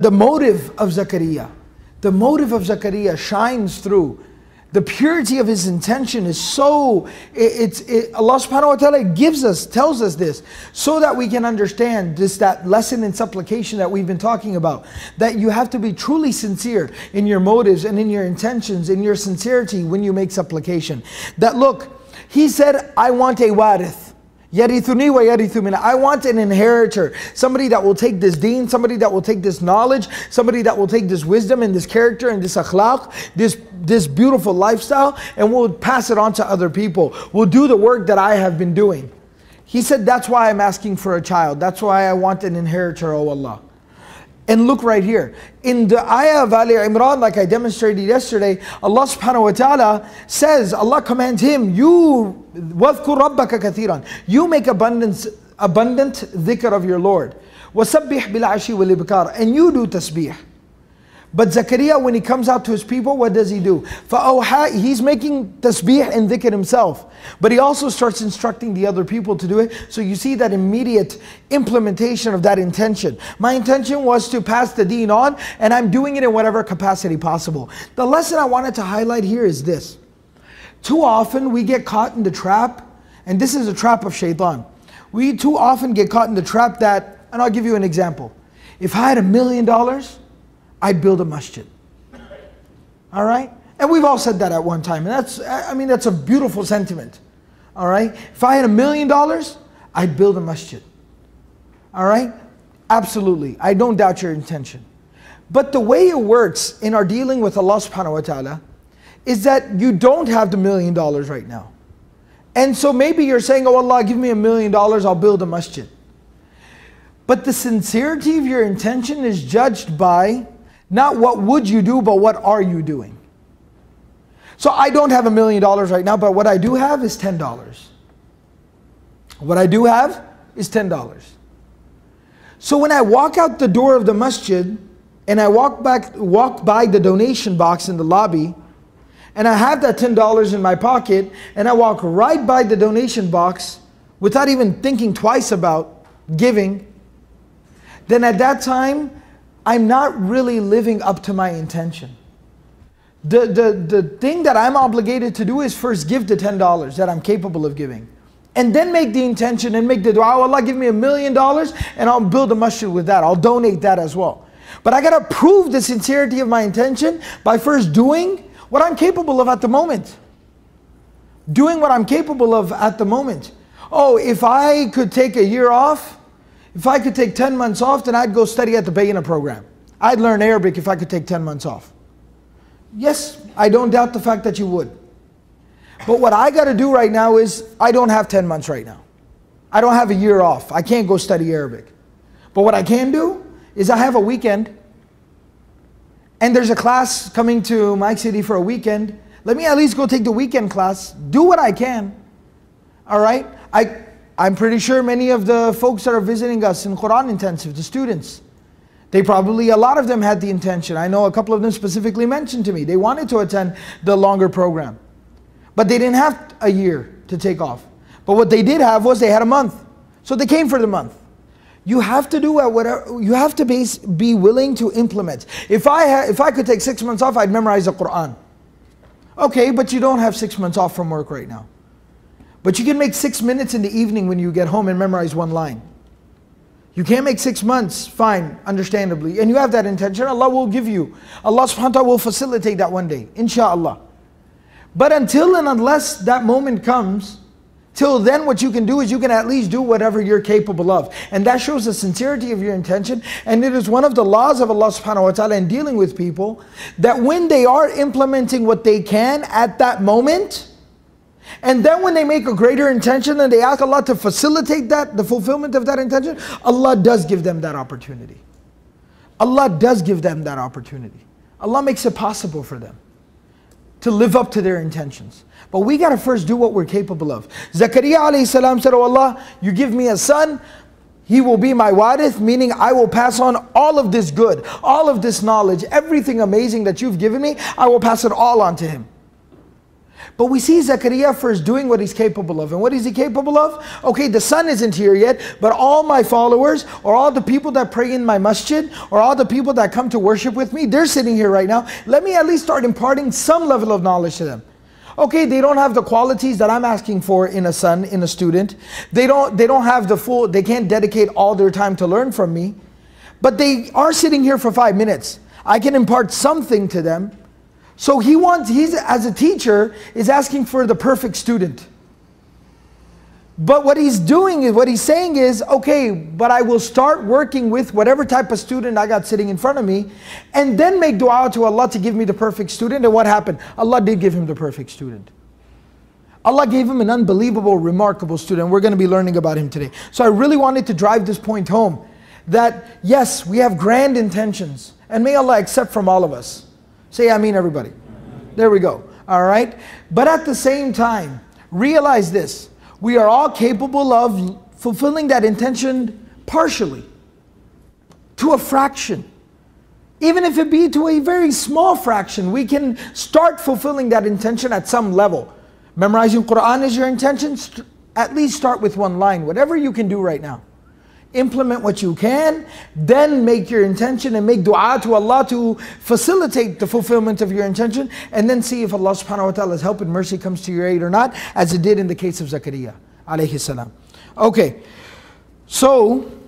The motive of Zakaria, shines through. The purity of his intention is so, Allah subhanahu wa ta'ala gives us, tells us this, so that we can understand this, that lesson in supplication that we've been talking about. That you have to be truly sincere in your motives and in your intentions, in your sincerity when you make supplication. That look, he said, I want a warith. Yarithuni wa yarithu minna. I want an inheritor, somebody that will take this deen, somebody that will take this knowledge, somebody that will take this wisdom and this character and this akhlaq, this beautiful lifestyle, and will pass it on to other people, will do the work that I have been doing. He said, that's why I'm asking for a child. That's why I want an inheritor, O Allah. And look right here. In the ayah of Ali Imran, like I demonstrated yesterday, Allah subhanahu wa ta'ala says, Allah commands him, you وَذْكُرْ رَبَّكَ كَثِيرًا. You make abundant dhikr of your Lord. وَسَبِّحْ بِالْعَشِي وَالْإِبْكَارِ. And you do tasbih. But Zakaria, when he comes out to his people, what does he do? فَأَوْحَى. He's making tasbih and dhikr himself. But he also starts instructing the other people to do it. So you see that immediate implementation of that intention. My intention was to pass the deen on, and I'm doing it in whatever capacity possible. The lesson I wanted to highlight here is this. Too often we get caught in the trap, and this is a trap of shaitan. We too often get caught in the trap that, and I'll give you an example. If I had $1 million, I'd build a masjid. All right? And we've all said that at one time. And that's, I mean, that's a beautiful sentiment. All right? If I had $1 million, I'd build a masjid. All right? Absolutely. I don't doubt your intention. But the way it works in our dealing with Allah subhanahu wa ta'ala is that you don't have the $1 million right now. And so maybe you're saying, oh Allah, give me $1 million, I'll build a masjid. But the sincerity of your intention is judged by not what would you do, but what are you doing? So I don't have $1 million right now, but what I do have is $10. What I do have is $10. So when I walk out the door of the masjid, and I walk by the donation box in the lobby, and I have that $10 in my pocket, and I walk right by the donation box without even thinking twice about giving, then at that time, I'm not really living up to my intention. The thing that I'm obligated to do is first give the $10 that I'm capable of giving. And then make the intention and make the dua, oh Allah, give me $1 million and I'll build a masjid with that. I'll donate that as well. But I gotta prove the sincerity of my intention by first doing what I'm capable of at the moment. Doing what I'm capable of at the moment. Oh, if I could take a year off, if I could take 10 months off, then I'd go study at the Bayyinah program. I'd learn Arabic if I could take 10 months off. Yes, I don't doubt the fact that you would. But what I got to do right now is, I don't have 10 months right now. I don't have a year off. I can't go study Arabic. But what I can do is I have a weekend. And there's a class coming to my city for a weekend. Let me at least go take the weekend class. Do what I can. All right? I'm pretty sure many of the folks that are visiting us in Qur'an intensive, the students, they probably, a lot of them had the intention. I know a couple of them specifically mentioned to me, they wanted to attend the longer program. But they didn't have a year to take off. But what they did have was they had a month. So they came for the month. You have to do whatever, you have to be willing to implement. If I could take 6 months off, I'd memorize the Qur'an. Okay, but you don't have 6 months off from work right now. But you can make 6 minutes in the evening when you get home and memorize one line. You can't make 6 months, fine, understandably. And you have that intention, Allah will give you. Allah subhanahu wa ta'ala will facilitate that one day, inshaAllah. But until and unless that moment comes, till then what you can do is you can at least do whatever you're capable of. And that shows the sincerity of your intention. And it is one of the laws of Allah subhanahu wa ta'ala in dealing with people, that when they are implementing what they can at that moment, and then when they make a greater intention and they ask Allah to facilitate that, the fulfillment of that intention, Allah does give them that opportunity. Allah does give them that opportunity. Allah makes it possible for them to live up to their intentions. But we gotta first do what we're capable of. Zakaria alayhi salam said, oh Allah, you give me a son, he will be my warith, meaning I will pass on all of this good, all of this knowledge, everything amazing that you've given me, I will pass it all on to him. But we see Zechariah first doing what he's capable of. And what is he capable of? Okay, the sun isn't here yet, but all my followers, or all the people that pray in my masjid, or all the people that come to worship with me, they're sitting here right now. Let me at least start imparting some level of knowledge to them. Okay, they don't have the qualities that I'm asking for in a son, in a student. They don't have the full, they can't dedicate all their time to learn from me. But they are sitting here for 5 minutes. I can impart something to them. So he's as a teacher, is asking for the perfect student. But what he's doing is, what he's saying is, okay, but I will start working with whatever type of student I got sitting in front of me, and then make dua to Allah to give me the perfect student. And what happened? Allah did give him the perfect student. Allah gave him an unbelievable, remarkable student. We're going to be learning about him today. So I really wanted to drive this point home, that yes, we have grand intentions, and may Allah accept from all of us. Say Ameen, everybody. There we go. All right. But at the same time, realize this. We are all capable of fulfilling that intention partially, to a fraction. Even if it be to a very small fraction, we can start fulfilling that intention at some level. Memorizing Qur'an is your intention. At least start with one line. Whatever you can do right now, implement what you can, then make your intention and make dua to Allah to facilitate the fulfillment of your intention, and then see if Allah subhanahu wa ta'ala's help and mercy comes to your aid or not, as it did in the case of Zechariah alayhi salam. Okay, so